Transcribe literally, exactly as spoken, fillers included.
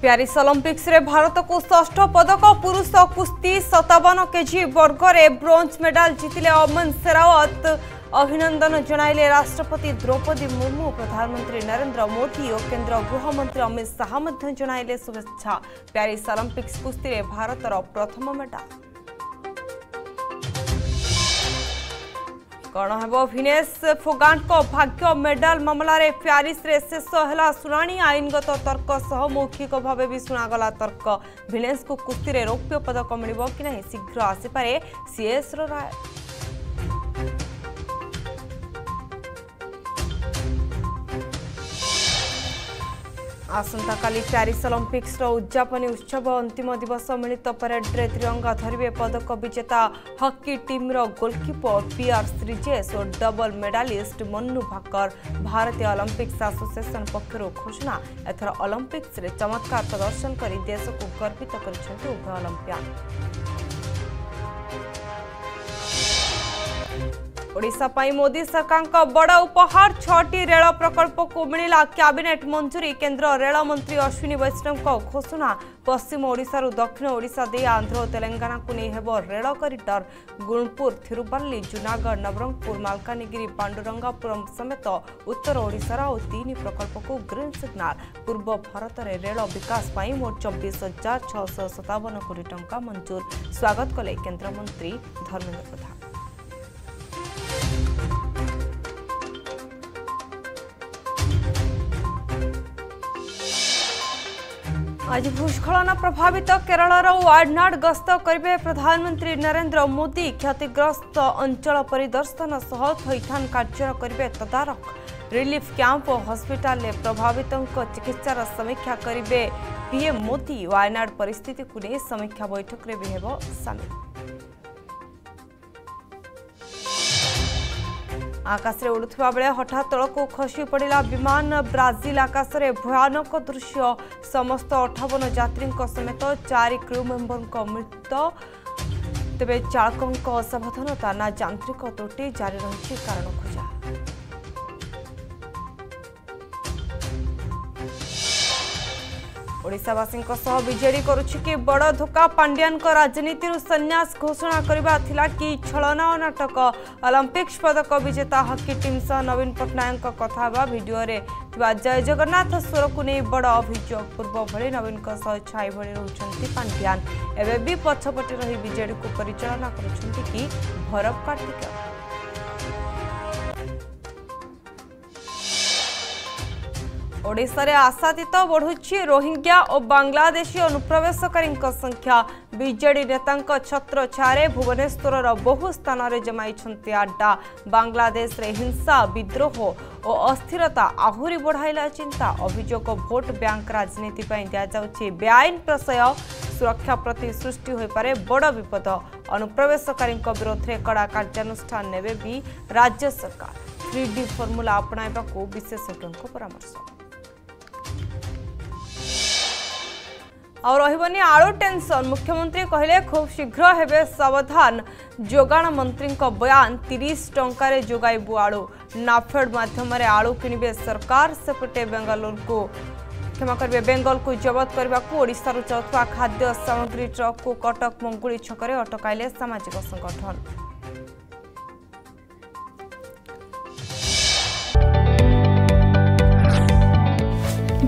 Paris Olympics रे भारत को षष्ठ पदक पुरुष कुस्ती सत्तावन केजी वर्ग रे ब्रोंज मेडल जीतिले अमन सेरावत अभिनंदन जणाइले राष्ट्रपति द्रौपदी मुर्मू प्रधानमंत्री नरेंद्र मोदी और केंद्र गृहमंत्री अमित शाह मध्ये जणाइले शुभेच्छा। प्यारिस ओलंपिक्स कुस्ती रे भारतर प्रथम मेडल कौन है विनेश फोगाट भाग्य मेडल मामला रे प्यारिस रे शेष है शुणी आईनगत तर्क सह मौखिक भाव भी शुणागला तर्क विनेश को कुस्ती रे रौप्य पदक मिल कि नहीं शीघ्र आसपे सीएस राय आसंता काली प्यारिस ओलंपिक्स उद्यापन उत्सव अंतिम दिवस मिलित परेड्रे तिरंगा धरवे पदक विजेता hockey team goalkeeper PR Sreejesh और डबल मेडालिस्ट मनु भाकर भारतीय ओलंपिक्स एसोसिएशन पक्षर घोषणा। एथर ओलंपिक्स रे चमत्कार प्रदर्शन करी देश को गर्वित करछन्ती उभय ओलंपियाड। ओडिशा पाई मोदी सरकार बड़ा उपहार छठी रेल प्रकल्प को मिला कैबिनेट मंजूरी। केंद्र रेल मंत्री अश्विनी वैष्णव घोषणा पश्चिम ओडिशारू दक्षिण ओडिशा दे आंध्र और तेलंगाना को नहीं हेब रेल कॉरिडर। गुणपुर थिरुपल्ली जूनागढ़ नवरंगपुर मालकानगिरी पांडुरंगापुरम समेत उत्तर ओडिशार और तीन प्रकल्प को ग्रीन सिग्नल। पूर्व भारत में रेल विकास पाई मोट चौबीस हजार छःश सतावन कोटी टंका मंजूर स्वागत कले केन्द्रमंत्री धर्मेन्द्र प्रधान। आज भूस्खलन प्रभावित केरलर वायनाड गस्त करेंगे प्रधानमंत्री नरेंद्र मोदी। क्षतिग्रस्त अंचल परिदर्शन सह थैथान कार्य करेंगे तदारख। रिलीफ कैंप और हॉस्पिटल में प्रभावित चिकित्सार समीक्षा करेंगे पीएम मोदी। वायनाड परिस्थिति को ले समीक्षा बैठक में भी होगा शामिल। आकाश में उड़ुवा बेले हठात तलको खसी पड़ा विमान। ब्राजिल आकाश में भयानक दृश्य समस्त अठावन यात्री समेत चार क्रू मेम्बर मृत। तेरे चालक असवधानता ना यांत्रिक त्रुटि जारी रही कारण खोजा। ओडिशावासी बीजेडी करुछि कि बड़ धोका। पांड्यान राजनीति संन्यास घोषणा करने कि छलना और नाटक। ओलंपिक्स पदक विजेता हॉकी टीम सह नवीन पट्टनायक कथा भिडियो रे जय जगन्नाथ स्वर को नहीं बड़ अभियोग। पूर्व भली नवीन छाई भली रहउछंती पांड्यान एवं भी पछपटे रही बीजेडी को परिचालना करुछंती कि भरब कार्तिक। ओडिशा रे आशातीत बढ़ुछि रोहिंग्या और बांग्लादेशी अनुप्रवेशकारी संख्या। बीजेडी नेता छत्र छाया भुवनेश्वर बहु स्थान में जमाई अड्डा। बांग्लादेश रे हिंसा विद्रोह और अस्थिरता आहुरी बढ़ाइला चिंता। अभियोग भोट बैंक राजनीति दि जाउछि बेआईन प्रशय। सुरक्षा प्रति सृष्टि हो पारे बड़ विपद। अनुप्रवेशकारी विरोध में कड़ा कार्यानुष्ठान नेबे भी राज्य सरकार। थ्री डी फर्मूला अपणाइबा को विशेषज्ञों परामर्श। और रही आलू टेंशन मुख्यमंत्री कहले खूब शीघ्र हेबे सावधान। जोगाण मंत्री बयान तीस टंकार जोगाइबु आलू। नाफेड मध्यम आलू किनिबे सरकार। सेपटे बेंगालुरु को क्षमा करेंगे बेंगल को जबत करने को ओडिशारू जाउथवा खाद्य सामग्री ट्रक को कटक मंगुली छकरे अटकाइले सामाजिक संगठन।